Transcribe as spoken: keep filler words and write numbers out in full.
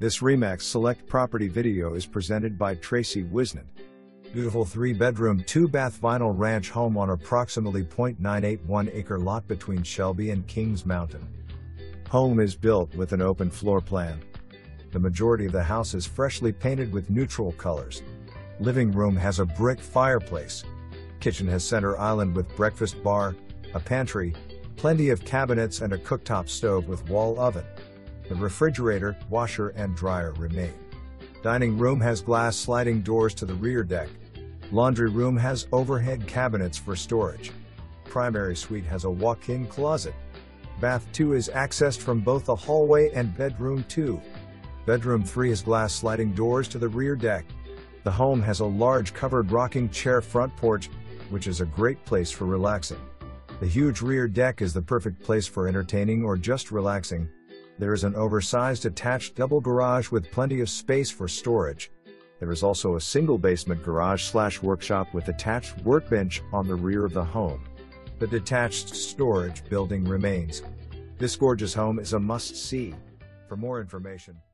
This Remax Select Property video is presented by Tracy Whisnant. Beautiful three-bedroom, two-bath vinyl ranch home on approximately zero point nine eight one acre lot between Shelby and Kings Mountain. Home is built with an open floor plan. The majority of the house is freshly painted with neutral colors. Living room has a brick fireplace. Kitchen has center island with breakfast bar, a pantry, plenty of cabinets and a cooktop stove with wall oven. The refrigerator, washer and dryer remain. Dining room has glass sliding doors to the rear deck. Laundry room has overhead cabinets for storage. Primary suite has a walk-in closet. Bath two is accessed from both the hallway and bedroom two. Bedroom three has glass sliding doors to the rear deck. The home has a large covered rocking chair front porch, which is a great place for relaxing. The huge rear deck is the perfect place for entertaining or just relaxing. There is an oversized attached double garage with plenty of space for storage. There is also a single basement garage slash workshop with attached workbench on the rear of the home. The detached storage building remains. This gorgeous home is a must-see. For more information,